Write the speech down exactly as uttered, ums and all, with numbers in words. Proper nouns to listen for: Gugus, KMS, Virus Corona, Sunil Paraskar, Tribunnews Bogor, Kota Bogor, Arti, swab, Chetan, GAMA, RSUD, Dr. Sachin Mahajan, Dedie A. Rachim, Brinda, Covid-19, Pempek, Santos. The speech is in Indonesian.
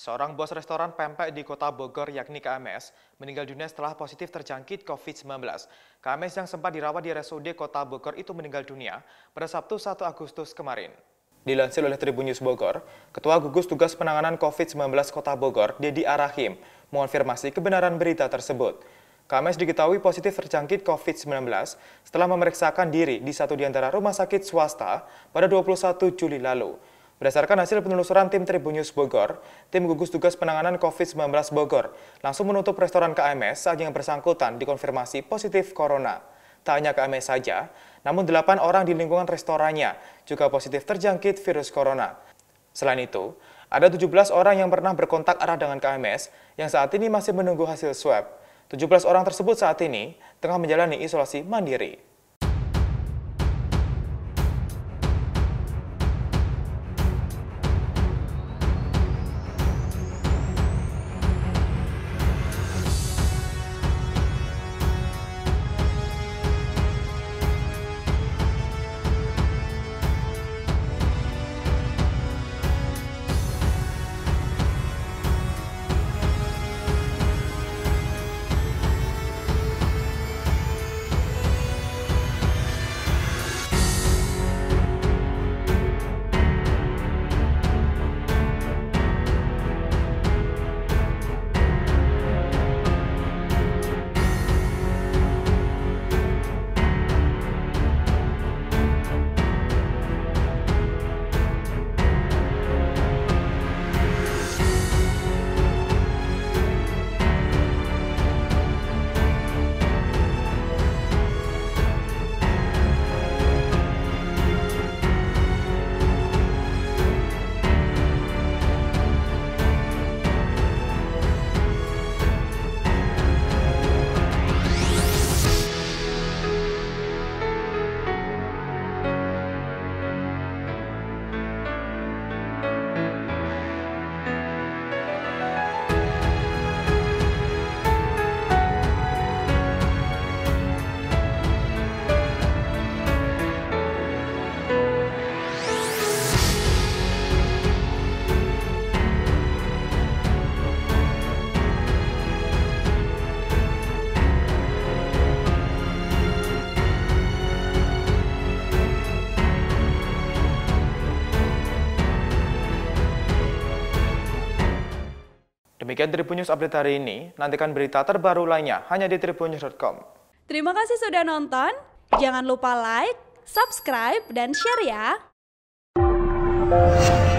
Seorang bos restoran Pempek di kota Bogor yakni K M S meninggal dunia setelah positif terjangkit COVID sembilan belas. K M S yang sempat dirawat di R S U D kota Bogor itu meninggal dunia pada Sabtu satu Agustus kemarin. Dilansir oleh Tribunnews Bogor, Ketua Gugus Tugas Penanganan COVID sembilan belas kota Bogor, Dedie A. Rachim, mengonfirmasi kebenaran berita tersebut. K M S diketahui positif terjangkit COVID sembilan belas setelah memeriksakan diri di satu di antara rumah sakit swasta pada dua puluh satu Juli lalu. Berdasarkan hasil penelusuran tim Tribunnews Bogor, tim gugus tugas penanganan COVID sembilan belas Bogor langsung menutup restoran K M S saat yang bersangkutan dikonfirmasi positif corona. Tak hanya K M S saja, namun delapan orang di lingkungan restorannya juga positif terjangkit virus corona. Selain itu, ada tujuh belas orang yang pernah berkontak erat dengan K M S yang saat ini masih menunggu hasil swab. tujuh belas orang tersebut saat ini tengah menjalani isolasi mandiri. Demikian Tribunnews update hari ini, nantikan berita terbaru lainnya hanya di tribunnews titik com. Terima kasih sudah nonton, jangan lupa like, subscribe, dan share ya!